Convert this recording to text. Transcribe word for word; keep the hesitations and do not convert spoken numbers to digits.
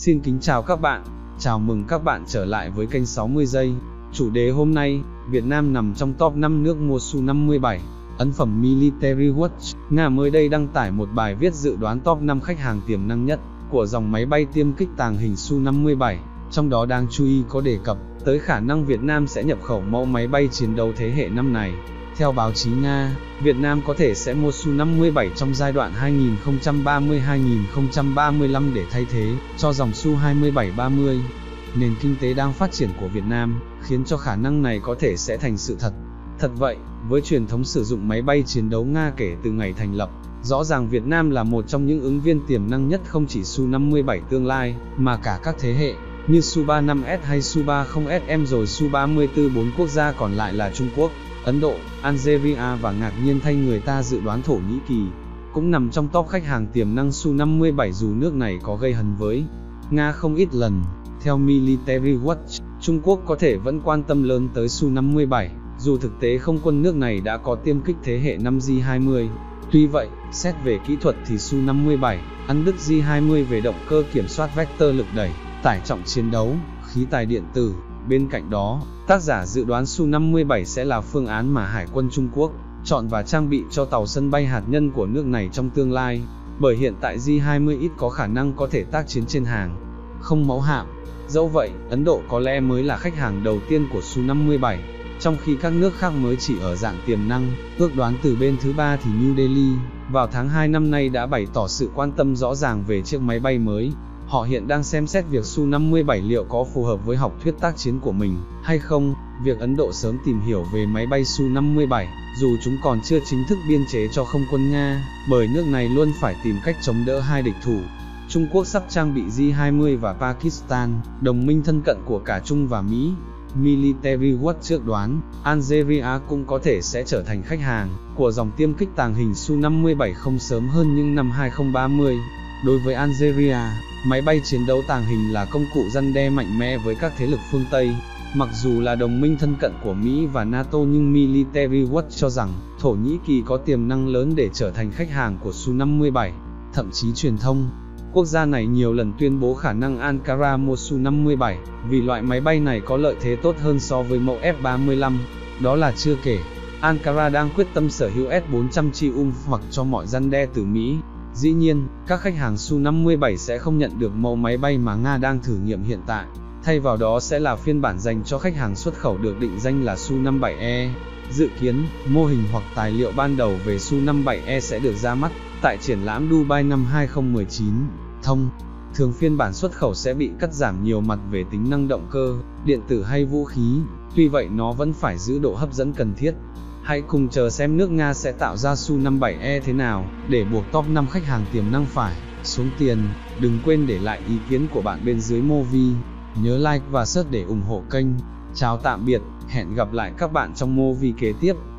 Xin kính chào các bạn, chào mừng các bạn trở lại với kênh sáu mươi giây. Chủ đề hôm nay, Việt Nam nằm trong top năm nước mua Su năm mươi bảy. Ấn phẩm Military Watch, Nga mới đây đăng tải một bài viết dự đoán top năm khách hàng tiềm năng nhất của dòng máy bay tiêm kích tàng hình Su năm mươi bảy. Trong đó đáng chú ý có đề cập tới khả năng Việt Nam sẽ nhập khẩu mẫu máy bay chiến đấu thế hệ năm này. Theo báo chí Nga, Việt Nam có thể sẽ mua Su năm mươi bảy trong giai đoạn hai nghìn không trăm ba mươi đến hai nghìn không trăm ba mươi lăm để thay thế cho dòng Su hai mươi bảy ba mươi. Nền kinh tế đang phát triển của Việt Nam khiến cho khả năng này có thể sẽ thành sự thật. Thật vậy, với truyền thống sử dụng máy bay chiến đấu Nga kể từ ngày thành lập, rõ ràng Việt Nam là một trong những ứng viên tiềm năng nhất không chỉ Su năm mươi bảy tương lai, mà cả các thế hệ, như Su ba mươi lăm S hay Su ba mươi S M rồi Su ba mươi tư. Bốn quốc gia còn lại là Trung Quốc, Ấn Độ, Algeria và ngạc nhiên thay người ta dự đoán Thổ Nhĩ Kỳ cũng nằm trong top khách hàng tiềm năng Su năm mươi bảy dù nước này có gây hấn với Nga không ít lần. Theo Military Watch, Trung Quốc có thể vẫn quan tâm lớn tới Su năm mươi bảy, dù thực tế không quân nước này đã có tiêm kích thế hệ năm J hai mươi. Tuy vậy, xét về kỹ thuật thì Su năm mươi bảy ăn đứt J hai mươi về động cơ kiểm soát vector lực đẩy, tải trọng chiến đấu, khí tài điện tử. Bên cạnh đó, tác giả dự đoán Su năm mươi bảy sẽ là phương án mà Hải quân Trung Quốc chọn và trang bị cho tàu sân bay hạt nhân của nước này trong tương lai, bởi hiện tại J hai mươi ít có khả năng có thể tác chiến trên hàng không mẫu hạm. Dẫu vậy, Ấn Độ có lẽ mới là khách hàng đầu tiên của Su năm mươi bảy, trong khi các nước khác mới chỉ ở dạng tiềm năng. Ước đoán từ bên thứ ba thì New Delhi, vào tháng hai năm nay đã bày tỏ sự quan tâm rõ ràng về chiếc máy bay mới. Họ hiện đang xem xét việc Su năm mươi bảy liệu có phù hợp với học thuyết tác chiến của mình hay không. Việc Ấn Độ sớm tìm hiểu về máy bay Su năm mươi bảy, dù chúng còn chưa chính thức biên chế cho không quân Nga, bởi nước này luôn phải tìm cách chống đỡ hai địch thủ. Trung Quốc sắp trang bị J hai mươi và Pakistan, đồng minh thân cận của cả Trung và Mỹ. Military Watch trước đoán, Algeria cũng có thể sẽ trở thành khách hàng của dòng tiêm kích tàng hình Su năm mươi bảy không sớm hơn những năm hai nghìn không trăm ba mươi. Đối với Algeria, máy bay chiến đấu tàng hình là công cụ răn đe mạnh mẽ với các thế lực phương Tây. Mặc dù là đồng minh thân cận của Mỹ và NATO nhưng Military Watch cho rằng Thổ Nhĩ Kỳ có tiềm năng lớn để trở thành khách hàng của Su năm mươi bảy. Thậm chí truyền thông quốc gia này nhiều lần tuyên bố khả năng Ankara mua Su năm mươi bảy vì loại máy bay này có lợi thế tốt hơn so với mẫu F ba mươi lăm. Đó là chưa kể, Ankara đang quyết tâm sở hữu S bốn trăm Triumph hoặc cho mọi răn đe từ Mỹ. Dĩ nhiên, các khách hàng Su năm mươi bảy sẽ không nhận được mẫu máy bay mà Nga đang thử nghiệm hiện tại, thay vào đó sẽ là phiên bản dành cho khách hàng xuất khẩu được định danh là Su năm mươi bảy E. Dự kiến, mô hình hoặc tài liệu ban đầu về Su năm mươi bảy E sẽ được ra mắt tại triển lãm Dubai năm hai nghìn không trăm mười chín. Thông thường phiên bản xuất khẩu sẽ bị cắt giảm nhiều mặt về tính năng động cơ, điện tử hay vũ khí, tuy vậy nó vẫn phải giữ độ hấp dẫn cần thiết. Hãy cùng chờ xem nước Nga sẽ tạo ra Su năm mươi bảy E thế nào để buộc top năm khách hàng tiềm năng phải xuống tiền. Đừng quên để lại ý kiến của bạn bên dưới movie. Nhớ like và search để ủng hộ kênh. Chào tạm biệt, hẹn gặp lại các bạn trong movie kế tiếp.